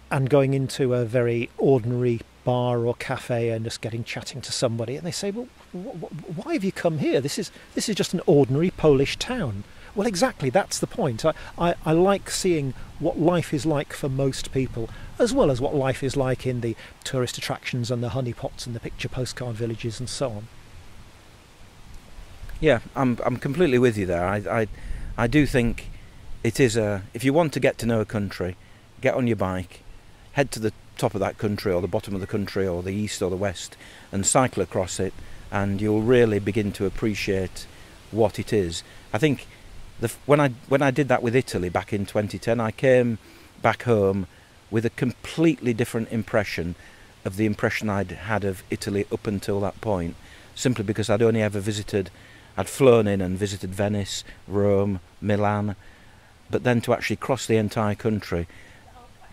and going into a very ordinary bar or cafe and just getting chatting to somebody, and they say, well, wh wh why have you come here? This is this is just an ordinary Polish town. Well, exactly, that's the point. I, I, I like seeing what life is like for most people, as well as what life is like in the tourist attractions and the honeypots and the picture postcard villages and so on. Yeah, I'm, I'm completely with you there. I, I, I do think it is a, if you want to get to know a country, get on your bike, head to the top of that country or the bottom of the country or the east or the west and cycle across it, and you'll really begin to appreciate what it is. I think the, when I when I did that with Italy back in twenty ten, I came back home with a completely different impression of the impression I'd had of Italy up until that point, simply because I'd only ever visited, I'd flown in and visited Venice, Rome, Milan, but then to actually cross the entire country,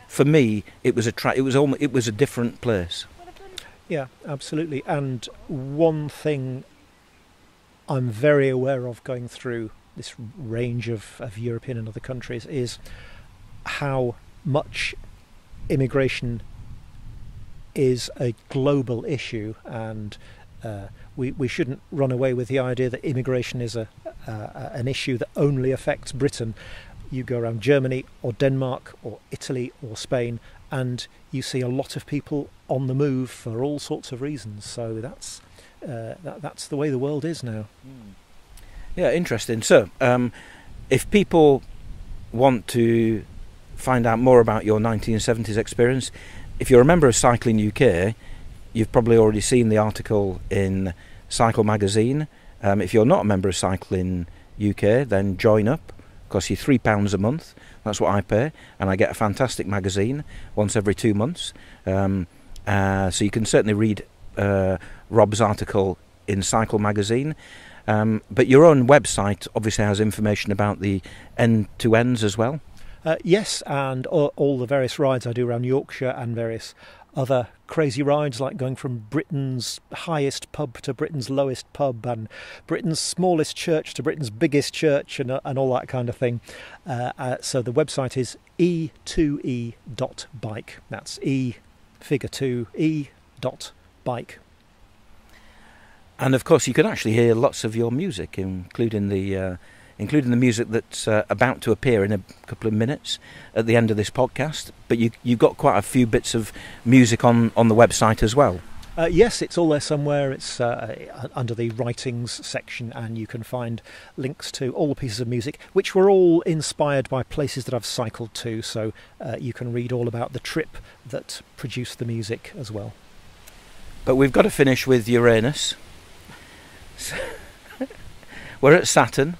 for me, it was a tra it was almost, it was a different place. Yeah, absolutely. And one thing I'm very aware of going through this range of, of European and other countries is how much immigration is a global issue, and uh, we we shouldn't run away with the idea that immigration is a uh, an issue that only affects Britain. You go around Germany or Denmark or Italy or Spain and you see a lot of people on the move for all sorts of reasons. So that's uh, that, that's the way the world is now. Yeah, interesting. So um, if people want to find out more about your nineteen seventies experience, if you're a member of Cycling U K, you've probably already seen the article in Cycle magazine. Um, if you're not a member of Cycling U K, then join up. Costs you three pounds a month. That's what I pay, and I get a fantastic magazine once every two months. Um, uh, so you can certainly read uh, Rob's article in Cycle magazine. Um, but your own website obviously has information about the end-to-ends as well. Uh, yes, and all, all the various rides I do around Yorkshire and various other crazy rides, like going from Britain's highest pub to Britain's lowest pub and Britain's smallest church to Britain's biggest church, and, and all that kind of thing. Uh, uh, so the website is e two e dot bike. That's e figure two e dot bike. And of course you can actually hear lots of your music, including the uh, including the music that's uh, about to appear in a couple of minutes at the end of this podcast. But you, you've got quite a few bits of music on, on the website as well. Uh, yes, it's all there somewhere. It's uh, under the writings section, and you can find links to all the pieces of music, which were all inspired by places that I've cycled to, so uh, you can read all about the trip that produced the music as well. But we've got to finish with Uranus. We're at Saturn.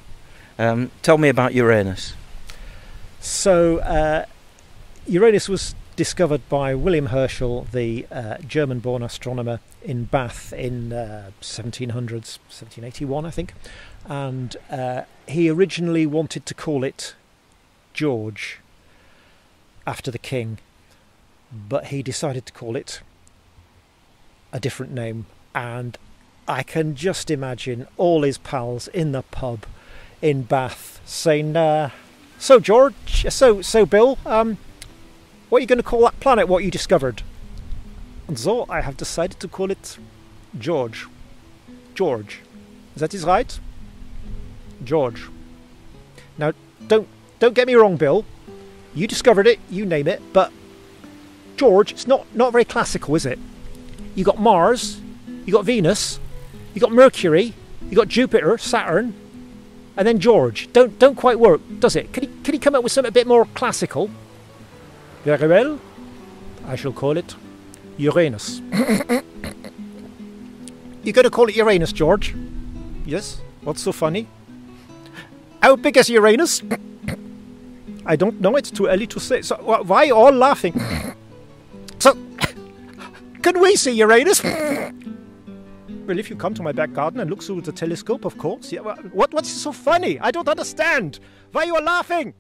Um, tell me about Uranus. So uh, Uranus was discovered by William Herschel, the uh, German-born astronomer, in Bath in uh, seventeen hundreds, seventeen eighty-one, I think. And uh, he originally wanted to call it George, after the king, but he decided to call it a different name. And I can just imagine all his pals in the pub in Bath saying, uh, "So George, so so Bill, um." What are you going to call that planet, what you discovered? And so I have decided to call it George. George. That is right? George. Now, don't don't get me wrong, Bill. You discovered it, you name it, but George, it's not, not very classical, is it? You got Mars, you got Venus, you got Mercury, you got Jupiter, Saturn, and then George. Don't don't quite work, does it? Can he, can he come up with something a bit more classical? Very well, I shall call it Uranus. You're going to call it Uranus, George? Yes, what's so funny? How big is Uranus? I don't know, it's too early to say. So, why all laughing? So, can we see Uranus? Well, if you come to my back garden and look through the telescope, of course. Yeah, well, what, what's so funny? I don't understand. Why are you laughing?